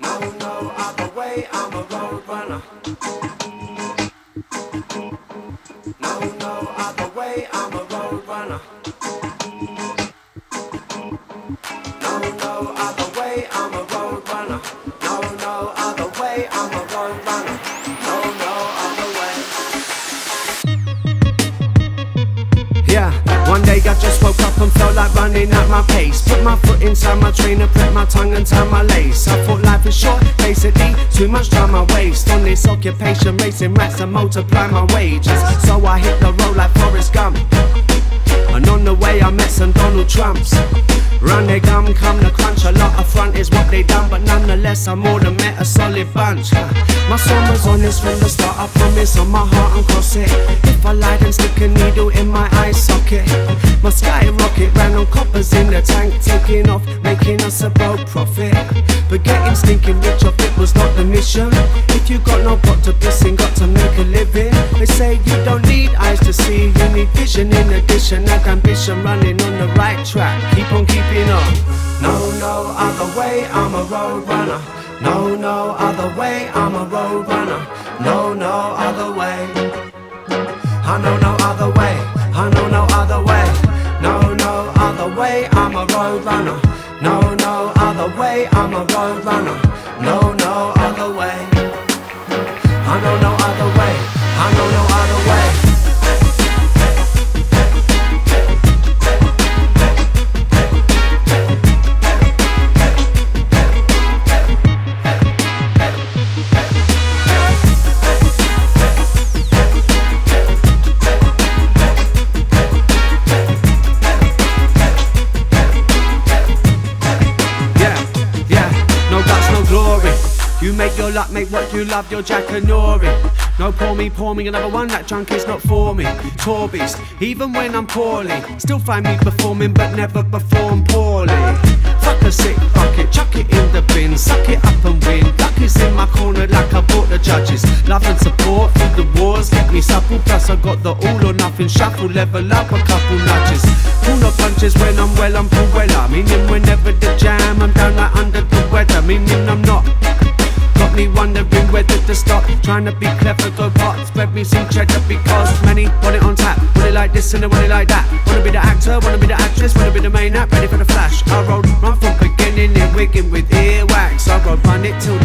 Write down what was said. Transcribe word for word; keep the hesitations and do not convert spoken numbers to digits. No, no other way, I'm a roadrunner. No, no other way, I'm a roadrunner. No, no other way, I'm a roadrunner. No, no other way, I'm a roadrunner. No, no other way. Yeah, one day I just woke up and felt like running at my pace. Put my foot inside my trainer, prep my tongue and tie my lace. I thought life was short, basically too much time I waste on this occupation, racing rats and multiply my wages. So I hit the road like Forrest Gump, and on the way I met some Donald Trumps. Run their gum, come the crunch, a lot of front is what they done, but nonetheless I more than met a solid bunch. My son was honest from the start, I promise on my heart and cross it. If I lie then stick a needle in my eye socket. My skyrocket ran on coppers in the tank, taking off, making us a bold profit. But getting stinking rich off it was not the mission. If you got no pot to piss in, got to make a living. They say you don't need eyes to see, you need vision in addition. That ambition running on the right track, keep on keeping. No, no other way, I'm a roadrunner. No, no other way, I'm a roadrunner. No, no other way. I know no other way, I know no other way. No, no other way, I'm a roadrunner. No, no other way, I'm a roadrunner. No, no other way. I know no other way, I know no other way. You make your luck, make what you love, your Jack and Nori. No, pour me, pour me another one, that junk is not for me. Tour beast, even when I'm poorly, still find me performing, but never perform poorly. Fuck a sick bucket, chuck it in the bin, suck it up and win. Luck is in my corner like I bought the judges. Love and support through the wars, let me supple, plus I got the all or nothing shuffle, level up a couple nudges. Pull the punches when I'm well, I'm pull well, I mean him whenever the jam, I'm down like under the weather, meaning I'm not. Got me wondering whether to stop, trying to be clever, go pot, spread me some cheddar because many want it on tap. Want it like this and they want it like that. Wanna be the actor, wanna be the actress, wanna be the main act, ready for the flash. I road run from beginning and wigging with earwax. I road run it till